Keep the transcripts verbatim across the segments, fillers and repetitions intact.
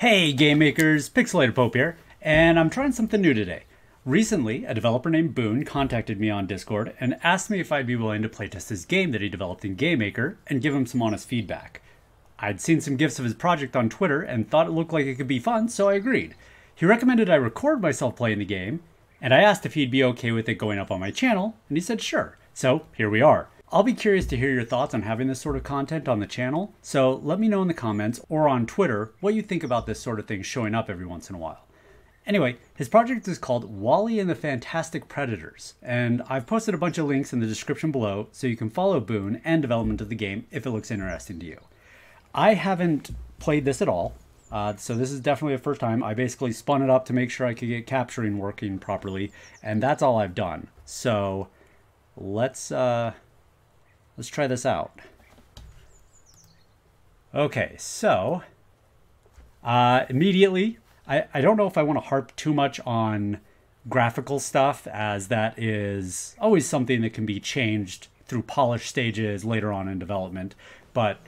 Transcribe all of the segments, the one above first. Hey GameMakers, PixelatedPope here, and I'm trying something new today. Recently, a developer named Boon contacted me on Discord and asked me if I'd be willing to playtest his game that he developed in GameMaker and give him some honest feedback. I'd seen some GIFs of his project on Twitter and thought it looked like it could be fun, so I agreed. He recommended I record myself playing the game, and I asked if he'd be okay with it going up on my channel, and he said sure. So here we are. I'll be curious to hear your thoughts on having this sort of content on the channel, so let me know in the comments or on Twitter what you think about this sort of thing showing up every once in a while. Anyway, his project is called Wally and the Fantastic Predators, and I've posted a bunch of links in the description below so you can follow Boon and development of the game if it looks interesting to you. I haven't played this at all, uh, so this is definitely the first time. I basically spun it up to make sure I could get capturing working properly, and that's all I've done. So let's... Uh, Let's try this out. Okay, so uh, immediately, I, I don't know if I want to harp too much on graphical stuff, as that is always something that can be changed through polish stages later on in development, but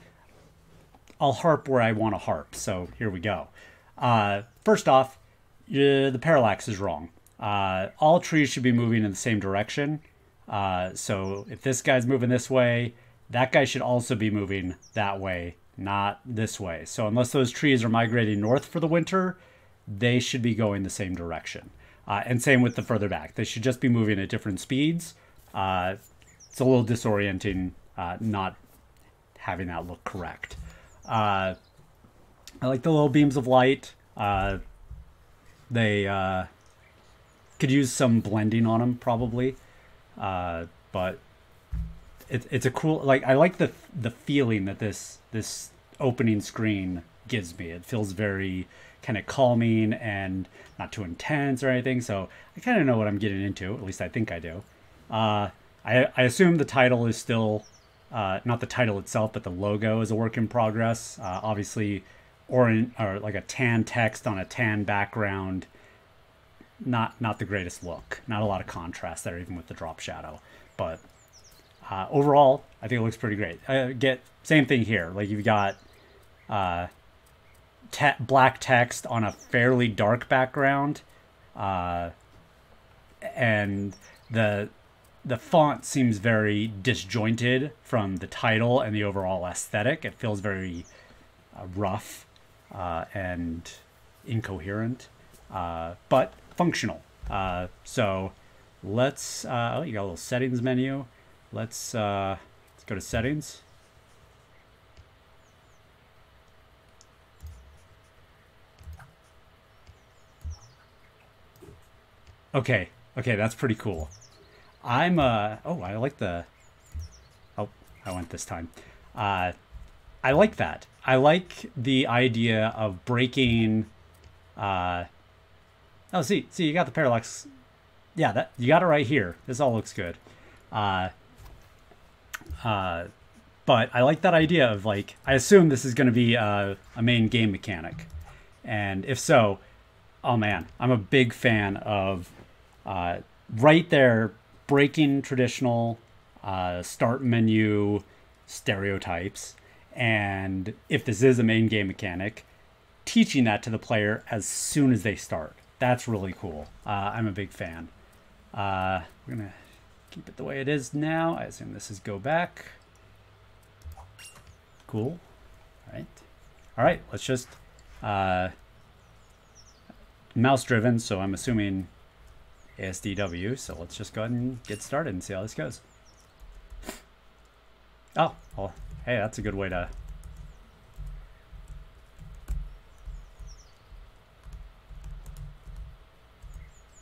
I'll harp where I want to harp, so here we go. Uh, first off, uh, the parallax is wrong. Uh, all trees should be moving in the same direction. Uh, so if this guy's moving this way, that guy should also be moving that way, not this way. So unless those trees are migrating north for the winter, they should be going the same direction. Uh, and same with the further back. They should just be moving at different speeds. Uh, it's a little disorienting uh, not having that look correct. Uh, I like the little beams of light. Uh, they uh, could use some blending on them probably. Uh, but it, it's a cool, like, I like the, the feeling that this, this opening screen gives me. It feels very kind of calming and not too intense or anything. So I kind of know what I'm getting into. At least I think I do. Uh, I, I assume the title is still, uh, not the title itself, but the logo is a work in progress. Uh, obviously orange or like a tan text on a tan background. Not not the greatest look. Not a lot of contrast there, even with the drop shadow. But uh, overall, I think it looks pretty great. I get same thing here. Like you've got uh, te black text on a fairly dark background, uh, and the the font seems very disjointed from the title and the overall aesthetic. It feels very uh, rough uh, and incoherent, uh, but functional. Uh, so let's, uh, oh, you got a little settings menu. Let's, uh, let's go to settings. Okay. Okay. That's pretty cool. I'm, uh, oh, I like the, oh, I went this time. Uh, I like that. I like the idea of breaking, uh, oh, see, see, you got the parallax. Yeah, that you got it right here. This all looks good. Uh, uh, but I like that idea of, like, I assume this is going to be uh, a main game mechanic. And if so, oh man, I'm a big fan of uh, right there breaking traditional uh, start menu stereotypes. And if this is a main game mechanic, teaching that to the player as soon as they start. That's really cool. Uh, I'm a big fan. Uh, we're going to keep it the way it is now. I assume this is go back. Cool. All right. All right. Let's just uh, mouse driven. So I'm assuming A S D W. So let's just go ahead and get started and see how this goes. Oh, well, hey, that's a good way to.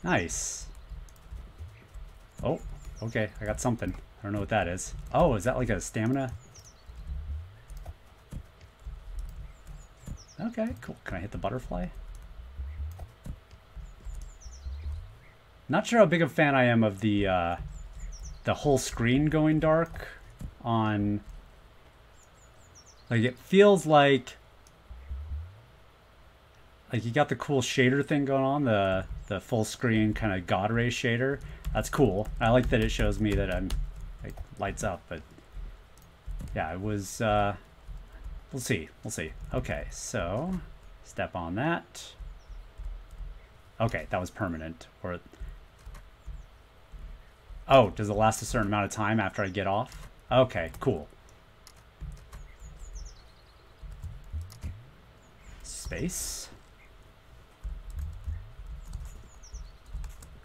Nice. Oh, okay. I got something. I don't know what that is. Oh, is that like a stamina? Okay, cool. Can I hit the butterfly? Not sure how big a fan I am of the uh, the whole screen going dark on... Like, it feels like... Like, you got the cool shader thing going on, the the full screen kind of God ray shader. That's cool. I like that it shows me that I'm, like, lights up, but yeah, it was, uh, we'll see, we'll see. Okay, so Step on that. Okay, that was permanent. Or oh, does it last a certain amount of time after I get off? Okay, cool. Space.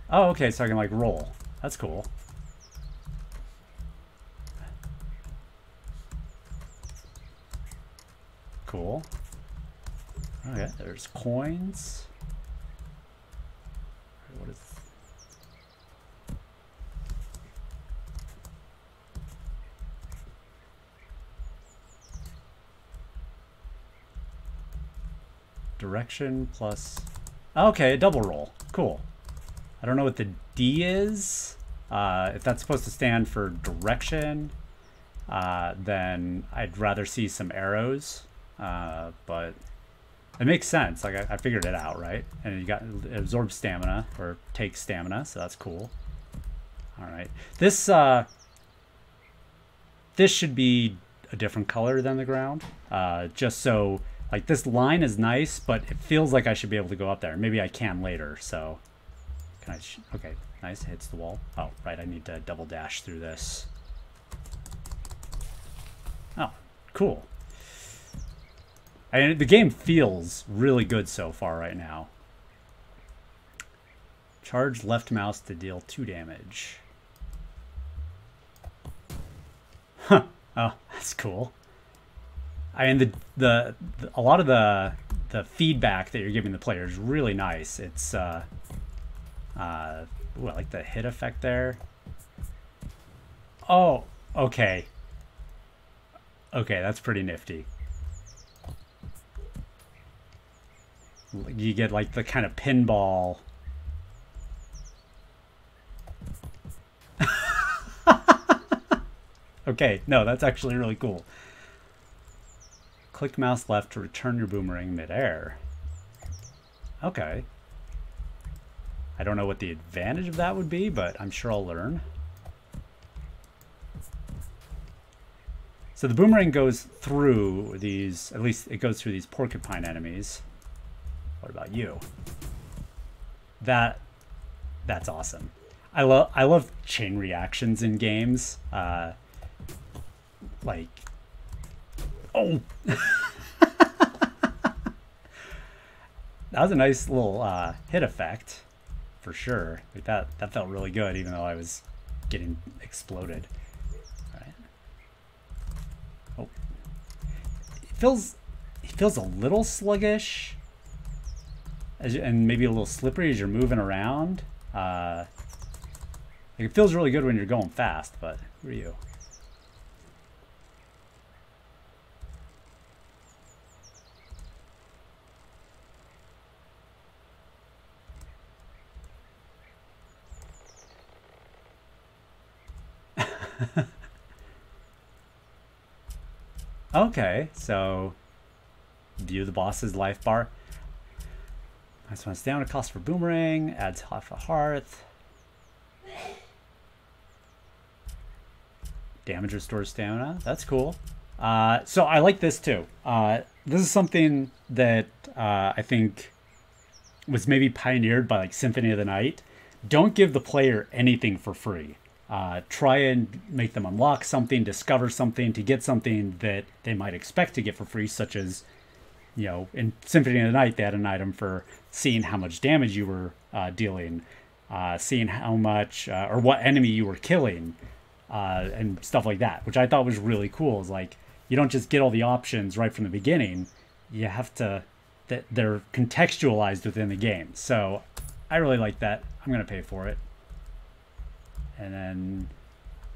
Oh, okay, so I can, like, roll. That's cool. Cool. Okay, there's coins. What is... Direction plus... Okay, a double roll. Cool. I don't know what the D is. Uh, if that's supposed to stand for direction, uh, then I'd rather see some arrows. Uh, but it makes sense. Like I, I figured it out, right? And you got it absorbs stamina or takes stamina, so that's cool. All right, this uh, this should be a different color than the ground, uh, just so like this line is nice, but it feels like I should be able to go up there. Maybe I can later. So. Okay, nice, hits the wall. Oh, right, I need to double dash through this. Oh, cool. And the game feels really good so far right now. Charge left mouse to deal two damage. Huh, oh, that's cool. I mean, the, the, the, a lot of the, the feedback that you're giving the player is really nice. It's, uh... Uh, ooh, I like the hit effect there. Oh, okay. Okay, that's pretty nifty. You get like the kind of pinball. Okay, no, that's actually really cool. Click mouse left to return your boomerang midair. Okay. I don't know what the advantage of that would be, but I'm sure I'll learn. So the boomerang goes through these, at least it goes through these porcupine enemies. What about you? That, that's awesome. I love, I love chain reactions in games. Uh, like, oh. That was a nice little uh, hit effect. For sure, like that that felt really good, even though I was getting exploded. All right. Oh, it feels it feels a little sluggish, as you, and maybe a little slippery as you're moving around. Uh, like it feels really good when you're going fast, but who are you? Okay, so view the boss's life bar. Nice one's down, it costs for boomerang, adds half a hearth. Damage restores stamina, that's cool. Uh, so I like this too. Uh, this is something that uh, I think was maybe pioneered by like Symphony of the Night. Don't give the player anything for free. Uh, try and make them unlock something, discover something, to get something that they might expect to get for free, such as, you know, in Symphony of the Night, they had an item for seeing how much damage you were uh, dealing, uh, seeing how much uh, or what enemy you were killing, uh, and stuff like that, which I thought was really cool. Is like, you don't just get all the options right from the beginning. You have to, that they're contextualized within the game. So I really like that. I'm going to pay for it. And then,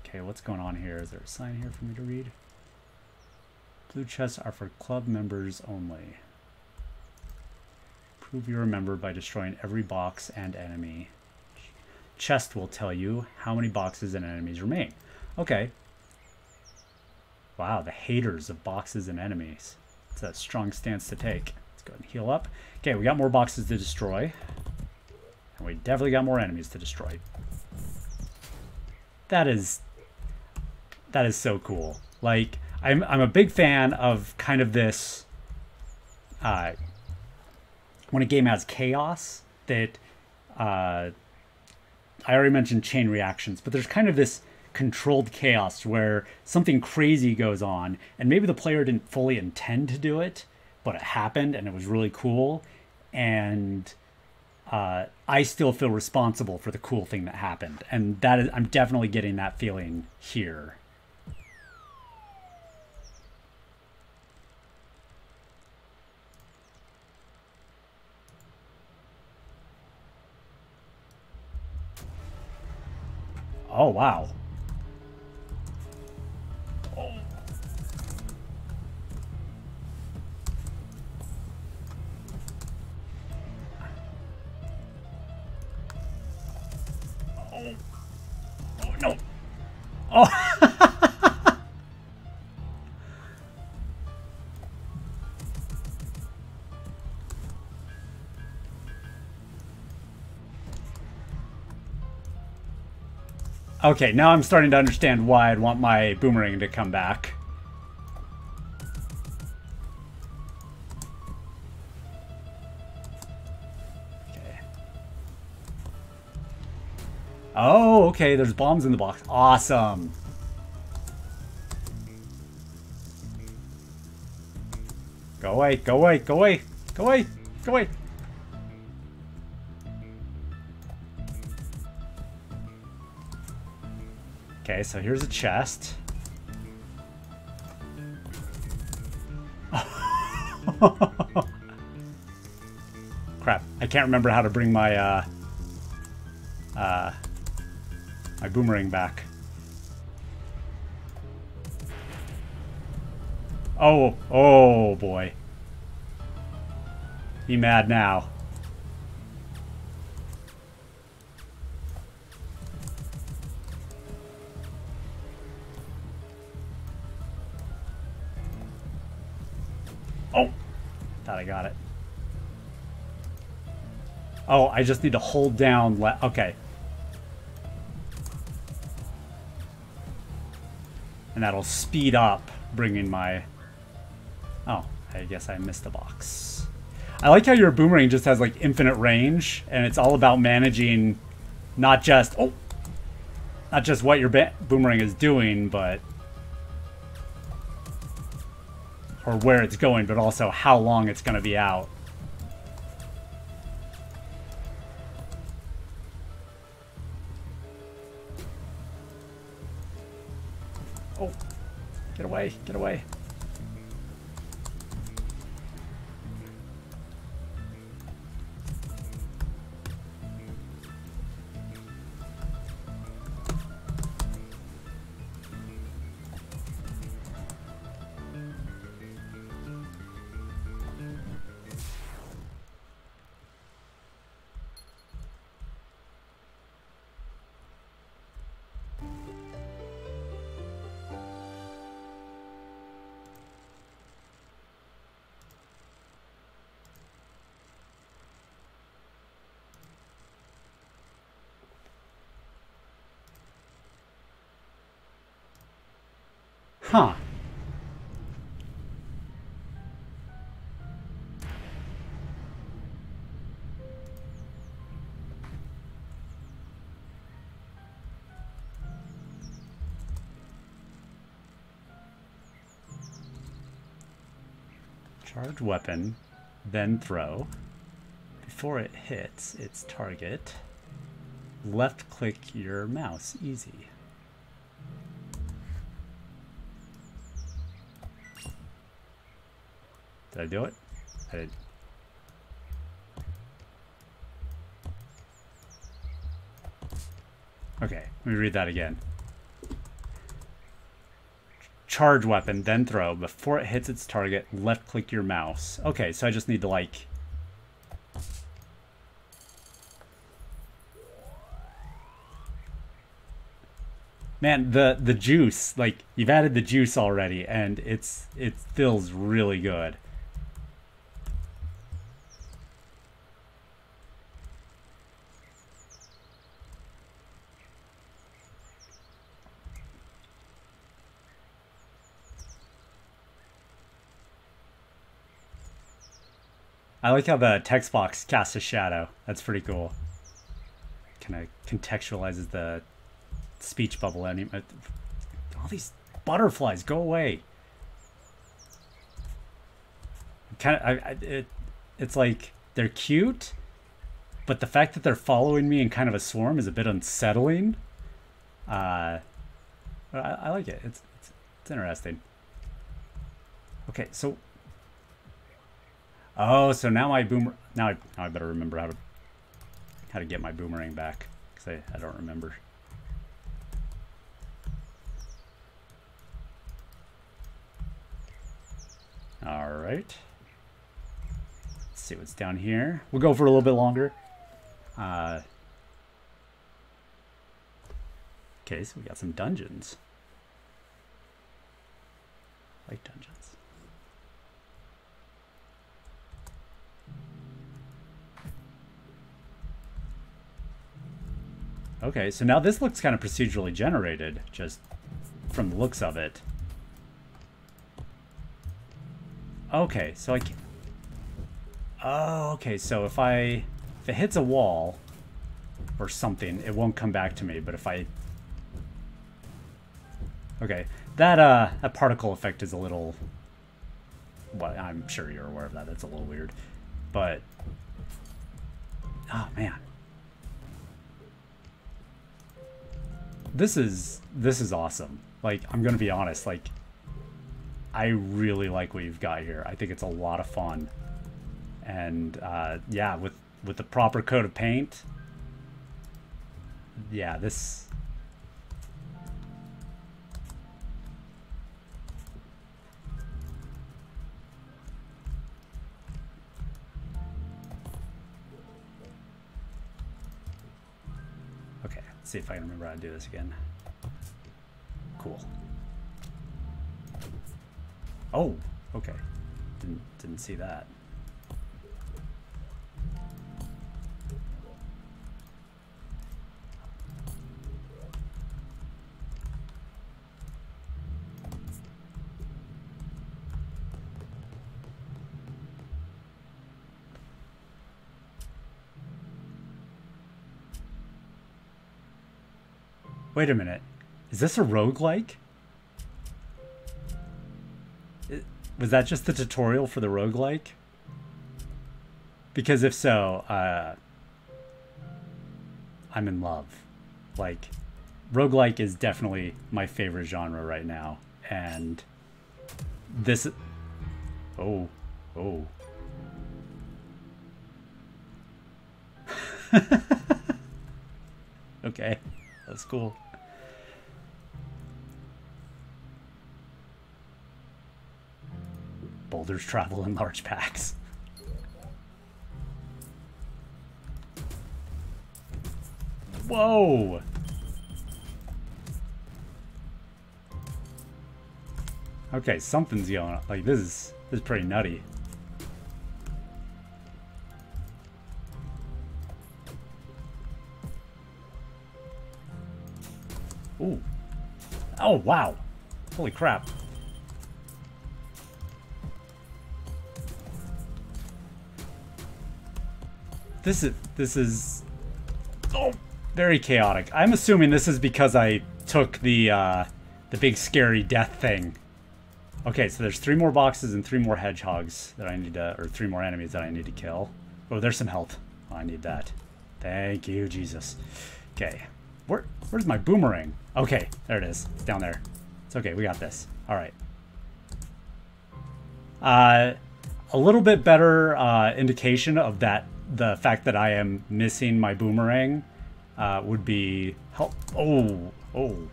okay, what's going on here? Is there a sign here for me to read? Blue chests are for club members only. Prove you're a member by destroying every box and enemy. Chest will tell you how many boxes and enemies remain. Okay. Wow, the haters of boxes and enemies. It's a strong stance to take. Let's go ahead and heal up. Okay, we got more boxes to destroy. And we definitely got more enemies to destroy. That is, that is so cool. Like, I'm, I'm a big fan of kind of this uh, when a game has chaos, that uh, I already mentioned chain reactions, but there's kind of this controlled chaos where something crazy goes on, and maybe the player didn't fully intend to do it, but it happened and it was really cool. And uh, I still feel responsible for the cool thing that happened. And that is, I'm definitely getting that feeling here. Oh, wow. Oh. Oh. Oh, no. Oh. Okay, now I'm starting to understand why I'd want my boomerang to come back. Okay. Oh, okay, there's bombs in the box. Awesome. Go away, go away, go away, go away, go away. Okay, so here's a chest. Crap, I can't remember how to bring my uh, uh, my boomerang back. Oh, oh boy. Be mad now. I got it. Oh, I just need to hold down left. Okay. And that'll speed up bringing my... Oh, I guess I missed the box. I like how your boomerang just has like infinite range, and it's all about managing not just... Oh! Not just what your boomerang is doing, but... or where it's going, but also how long it's going to be out. Oh, get away, get away. Huh. Charge weapon, then throw. Before it hits its target, left click your mouse. Easy. Did I do it? I did. Okay, let me read that again. Charge weapon, then throw. Before it hits its target, left click your mouse. Okay, so I just need to like... Man, the, the juice, like, you've added the juice already, and it's it feels really good. I like how the text box casts a shadow. That's pretty cool. Kind of contextualizes the speech bubble. All these butterflies, go away. Kind of, I, I, it, it's like they're cute, but the fact that they're following me in kind of a swarm is a bit unsettling. Uh, I, I like it. It's, it's it's interesting. Okay, so oh, so now my boomer. Now I now I better remember how to how to get my boomerang back, because I, I don't remember. All right. Let's see what's down here. We'll go for a little bit longer. Uh, okay, so we got some dungeons. I like dungeons. Okay, so now this looks kind of procedurally generated, just from the looks of it. Okay, so I can... Oh, okay, so if I... If it hits a wall or something, it won't come back to me, but if I... Okay, that, uh, that particle effect is a little... Well, I'm sure you're aware of that. That's a little weird. But... Oh, man. This is... This is awesome. Like, I'm gonna be honest, like... I really like what you've got here. I think it's a lot of fun. And uh, yeah, with, with the proper coat of paint, yeah, this... Okay, let's see if I can remember how to do this again. Cool. Oh, okay. Didn't didn't see that. Wait a minute. Is this a roguelike? Was that just the tutorial for the roguelike? Because if so, uh, I'm in love. Like, roguelike is definitely my favorite genre right now. And this... Oh, oh. Okay, that's cool. Boulders travel in large packs. Whoa! Okay, something's going on. Like, this is, this is pretty nutty. Ooh. Oh, wow. Holy crap. This is, this is, oh, very chaotic. I'm assuming this is because I took the, uh, the big scary death thing. Okay, so there's three more boxes and three more hedgehogs that I need to, or three more enemies that I need to kill. Oh, there's some health. Oh, I need that. Thank you, Jesus. Okay, where, where's my boomerang? Okay, there it is, down there. It's okay, we got this. All right. Uh, a little bit better uh, indication of that. The fact that I am missing my boomerang uh, would be help. Oh, oh,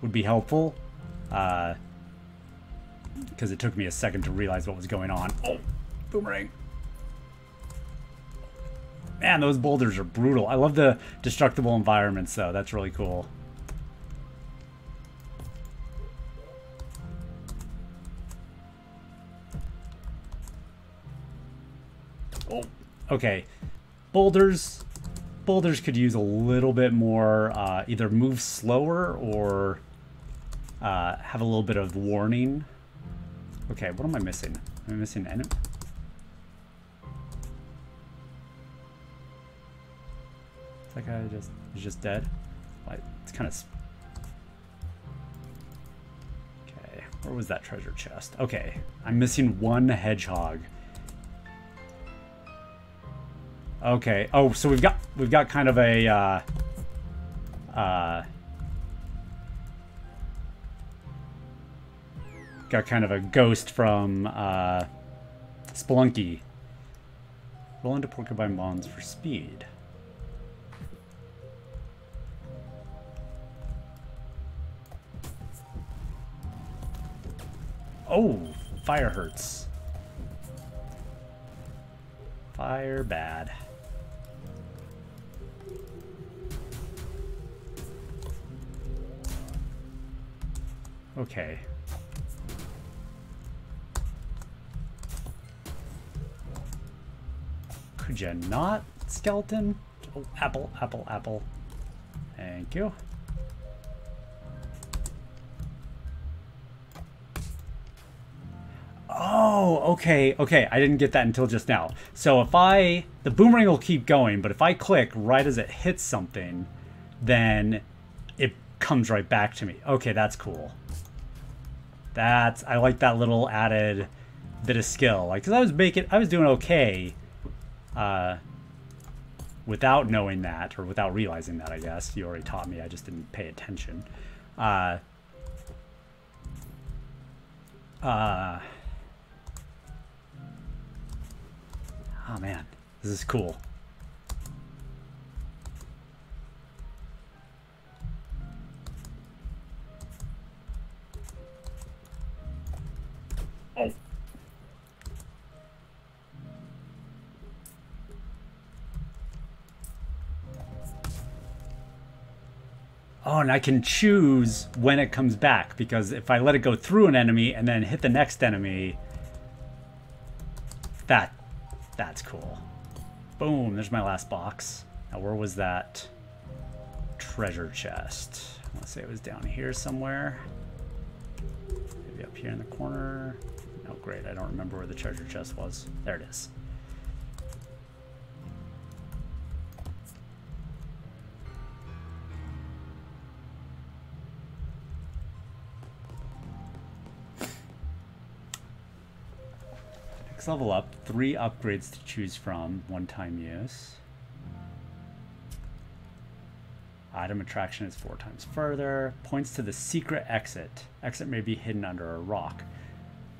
would be helpful, because uh, it took me a second to realize what was going on. Oh, boomerang! Man, those boulders are brutal. I love the destructible environments, though. That's really cool. Oh. Okay, boulders, boulders could use a little bit more, uh, either move slower or uh, have a little bit of warning. Okay, what am I missing? Am I missing an enemy? That guy just is just dead. Like, it's kind of. Okay, where was that treasure chest? Okay, I'm missing one hedgehog. Okay. Oh, so we've got we've got kind of a. Uh, uh, got kind of a ghost from uh, Spelunky. Roll into porcupine bonds for speed. Oh, fire hurts. Fire bad. Okay. Could you not, skeleton? Oh, apple, apple, apple. Thank you. Oh, okay, okay. I didn't get that until just now. So if I, the boomerang will keep going, but if I click right as it hits something, then it comes right back to me. Okay, that's cool. That's, I like that little added bit of skill. Like, cause I was making, I was doing okay. Uh, without knowing that, or without realizing that, I guess. You already taught me, I just didn't pay attention. Uh, uh, oh man, this is cool. Oh. Oh, and I can choose when it comes back, because if I let it go through an enemy and then hit the next enemy, that that's cool. Boom, there's my last box. Now, where was that treasure chest? I want to say it was down here somewhere. Maybe up here in the corner. Oh, great, I don't remember where the treasure chest was. There it is. Level up, three upgrades to choose from, one time use. Item attraction is four times further. Points to the secret exit. Exit may be hidden under a rock.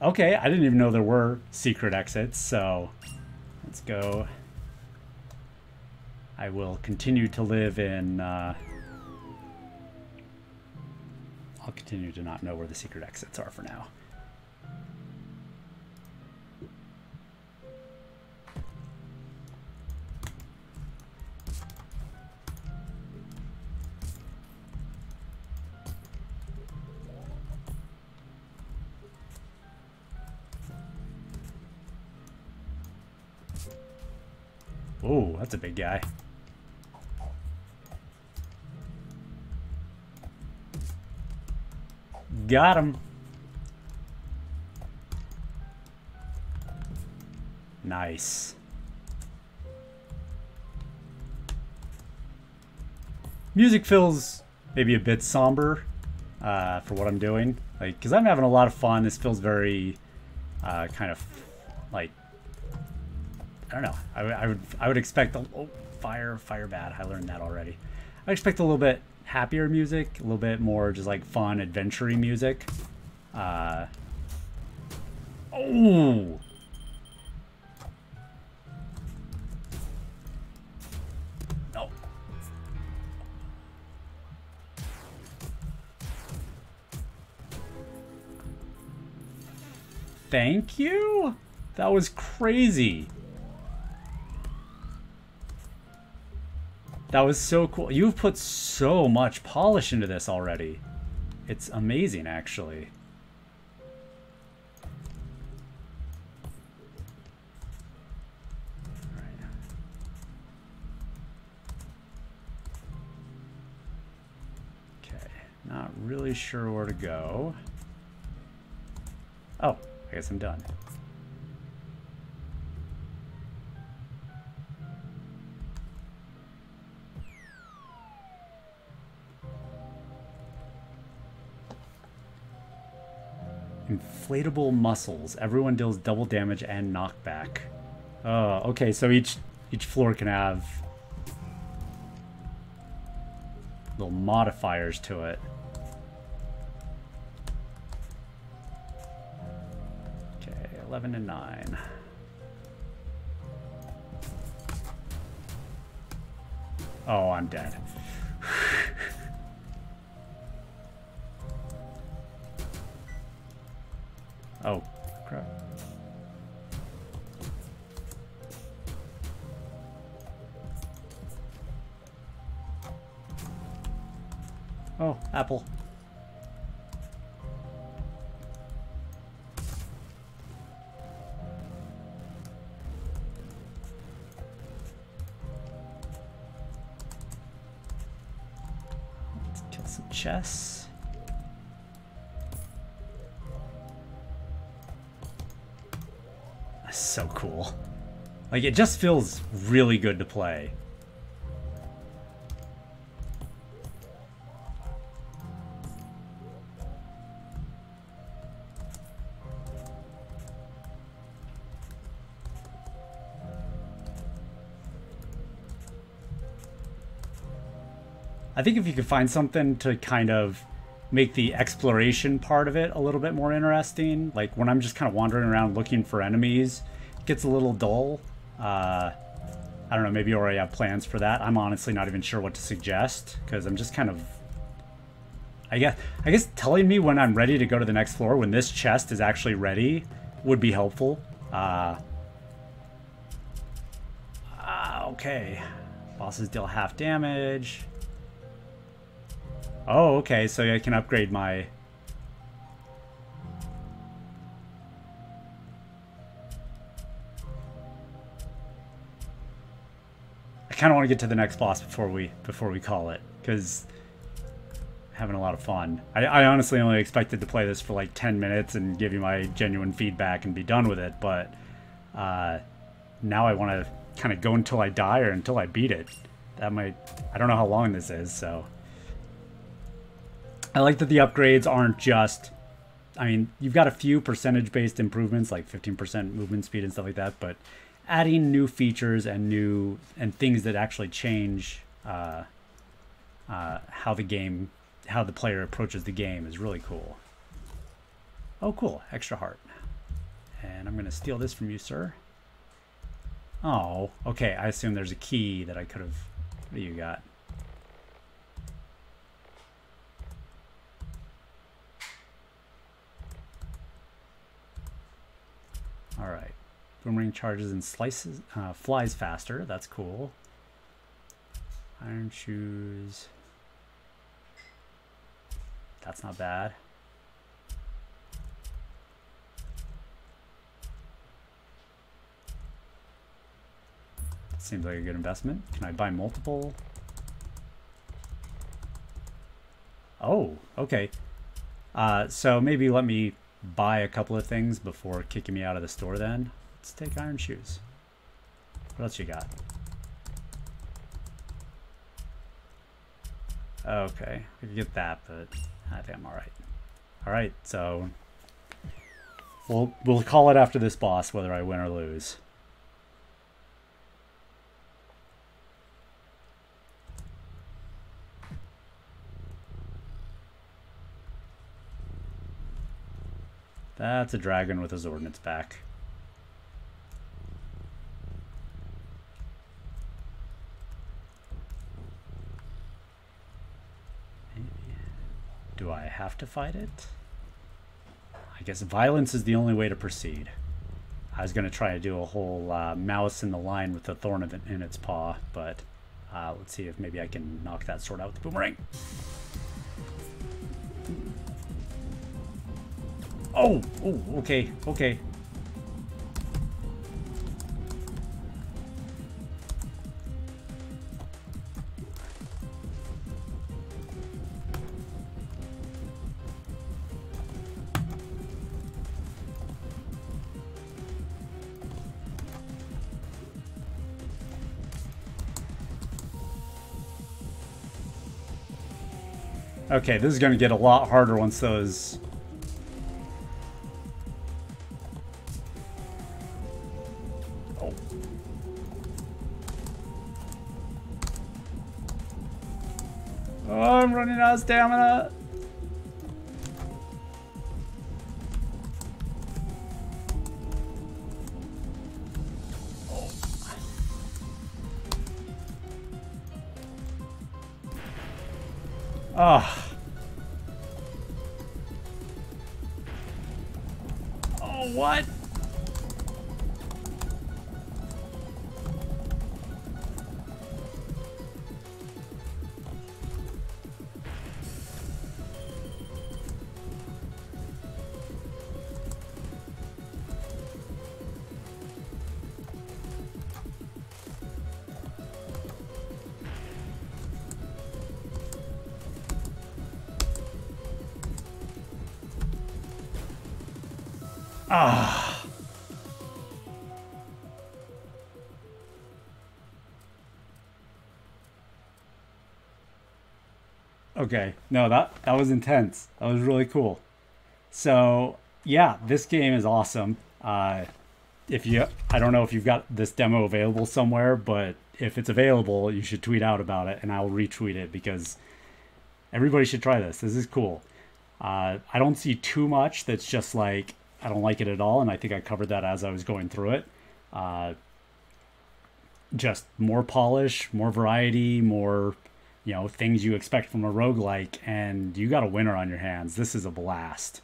Okay, I didn't even know there were secret exits, so let's go. I will continue to live in, uh, I'll continue to not know where the secret exits are for now. Oh, that's a big guy. Got him. Nice. Music feels maybe a bit somber uh, for what I'm doing. Like, because I'm having a lot of fun. This feels very uh, kind of like, I don't know. I, I would I would expect a, oh, fire fire bad. I learned that already. I expect a little bit happier music, a little bit more just like fun adventure-y music. Uh, oh, no. Thank you. That was crazy. That was so cool. You've put so much polish into this already. It's amazing, actually. All right. Okay, not really sure where to go. Oh, I guess I'm done. Inflatable muscles. Everyone deals double damage and knockback. Oh, okay, so each each floor can have little modifiers to it. Okay, eleven and nine. Oh, I'm dead. Oh, crap. Oh, apple. Let's kill some chests. That's so cool. Like, it just feels really good to play. I think if you could find something to kind of make the exploration part of it a little bit more interesting, like when I'm just kind of wandering around looking for enemies, it gets a little dull. Uh, I don't know, maybe you already have plans for that. I'm honestly not even sure what to suggest because I'm just kind of, I guess, I guess telling me when I'm ready to go to the next floor, when this chest is actually ready, would be helpful. Uh, uh, okay, bosses deal half damage. Oh, okay, so I can upgrade my... I kind of want to get to the next boss before we before we call it, because I'm having a lot of fun. I, I honestly only expected to play this for like ten minutes and give you my genuine feedback and be done with it, but uh, now I want to kind of go until I die or until I beat it. That might... I don't know how long this is, so... I like that the upgrades aren't just, I mean, you've got a few percentage-based improvements, like fifteen percent movement speed and stuff like that, but adding new features and new, and things that actually change uh, uh, how the game, how the player approaches the game is really cool. Oh, cool, extra heart. And I'm gonna steal this from you, sir. Oh, okay, I assume there's a key that I could've, what do you got? All right, boomerang charges and slices, uh, flies faster, that's cool. Iron shoes, that's not bad. That seems like a good investment. Can I buy multiple? Oh, okay. Uh, so maybe let me buy a couple of things before kicking me out of the store then. Let's take iron shoes. What else you got? Okay, I could get that, but I think I'm all right. All right, so we'll, we'll call it after this boss, whether I win or lose. That's a dragon with his ordnance back. Maybe. Do I have to fight it? I guess violence is the only way to proceed. I was going to try to do a whole uh, mouse in the line with the thorn of it in its paw, but uh, let's see if maybe I can knock that sword out with the boomerang. Oh, oh, okay, okay. Okay, this is going to get a lot harder once those Oh, I'm running out of stamina. Ah. Oh. Oh, what? Ah. Okay, no, that that was intense. That was really cool. So yeah, this game is awesome. Uh, if you, I don't know if you've got this demo available somewhere, but if it's available, you should tweet out about it, and I'll retweet it because everybody should try this. This is cool. Uh, I don't see too much that's just like, I don't like it at all, and I think I covered that as I was going through it. Uh, just more polish, more variety, more, you know, things you expect from a roguelike, and you got a winner on your hands. This is a blast.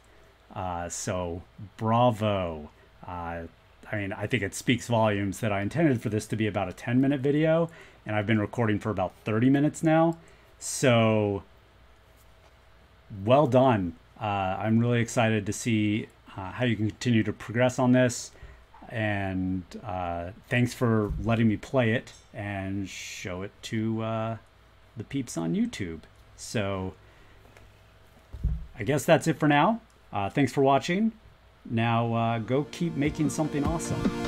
Uh, so, bravo. Uh, I mean, I think it speaks volumes that I intended for this to be about a ten minute video, and I've been recording for about thirty minutes now. So, well done. Uh, I'm really excited to see Uh, how you can continue to progress on this, and uh, thanks for letting me play it and show it to uh, the peeps on YouTube. So I guess that's it for now. Uh, thanks for watching. Now uh, go keep making something awesome.